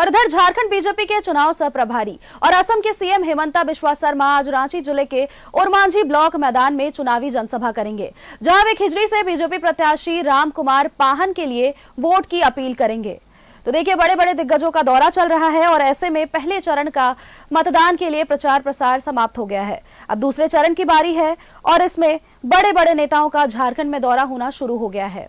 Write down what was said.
और इधर झारखंड बीजेपी के चुनाव सह प्रभारी और असम के सीएम हिमंता बिस्वा सरमा आज रांची जिले के ओरमांझी ब्लॉक मैदान में चुनावी जनसभा करेंगे, जहां वे खिजड़ी से बीजेपी प्रत्याशी राम कुमार पाहन के लिए वोट की अपील करेंगे। तो देखिए, बड़े बड़े दिग्गजों का दौरा चल रहा है और ऐसे में पहले चरण का मतदान के लिए प्रचार प्रसार समाप्त हो गया है। अब दूसरे चरण की बारी है और इसमें बड़े बड़े नेताओं का झारखंड में दौरा होना शुरू हो गया है।